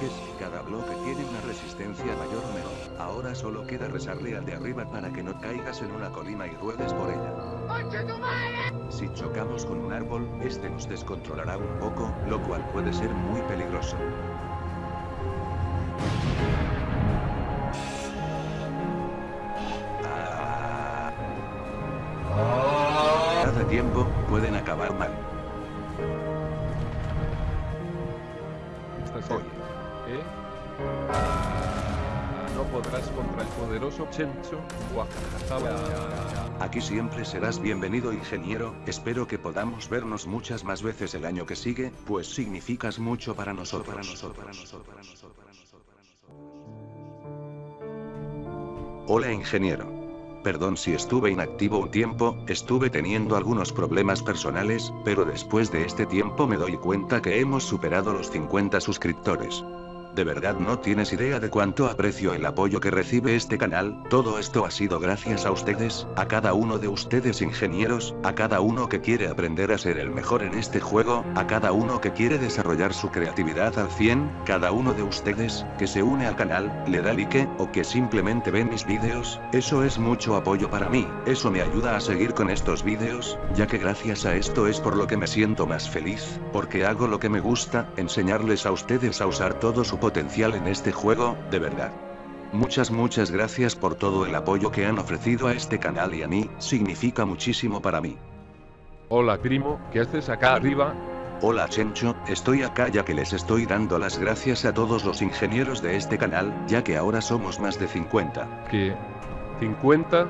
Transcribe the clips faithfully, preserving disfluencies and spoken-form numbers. bloques, cada bloque tiene una resistencia mayor o menor. Ahora solo queda rezarle al de arriba para que no caigas en una colina y ruedes por ella. Si chocamos con un árbol, este nos descontrolará un poco, lo cual puede ser muy peligroso. Cada tiempo, pueden acabar mal. Oye. ¿Eh? No podrás contra el poderoso Chencho. Aquí siempre serás bienvenido, ingeniero. Espero que podamos vernos muchas más veces el año que sigue, pues significas mucho para nosotros. Para nosotros, para nosotros, para nosotros, para nosotros, para nosotros. Hola, ingeniero. Perdón si estuve inactivo un tiempo, estuve teniendo algunos problemas personales, pero después de este tiempo me doy cuenta que hemos superado los cincuenta suscriptores. De verdad no tienes idea de cuánto aprecio el apoyo que recibe este canal, todo esto ha sido gracias a ustedes, a cada uno de ustedes ingenieros, a cada uno que quiere aprender a ser el mejor en este juego, a cada uno que quiere desarrollar su creatividad al cien, cada uno de ustedes, que se une al canal, le da like, o que simplemente ve mis vídeos, eso es mucho apoyo para mí, eso me ayuda a seguir con estos vídeos, ya que gracias a esto es por lo que me siento más feliz, porque hago lo que me gusta, enseñarles a ustedes a usar todo su potencial en este juego, de verdad. Muchas muchas gracias por todo el apoyo que han ofrecido a este canal y a mí, significa muchísimo para mí. Hola primo, ¿qué haces acá arriba? Hola Chencho, estoy acá ya que les estoy dando las gracias a todos los ingenieros de este canal, ya que ahora somos más de cincuenta. ¿Qué? ¿cincuenta?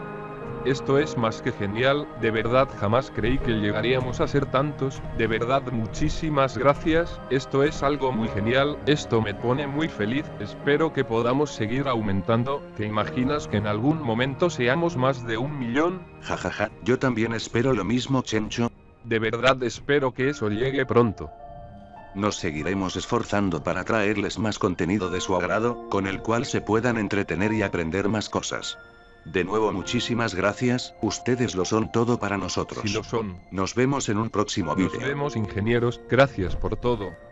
Esto es más que genial, de verdad jamás creí que llegaríamos a ser tantos, de verdad muchísimas gracias, esto es algo muy genial, esto me pone muy feliz, espero que podamos seguir aumentando, ¿te imaginas que en algún momento seamos más de un millón? Jajaja, yo también espero lo mismo Chencho. De verdad espero que eso llegue pronto. Nos seguiremos esforzando para traerles más contenido de su agrado, con el cual se puedan entretener y aprender más cosas. De nuevo muchísimas gracias, ustedes lo son todo para nosotros. Sí lo son. Nos vemos en un próximo vídeo. Nos vemos ingenieros, gracias por todo.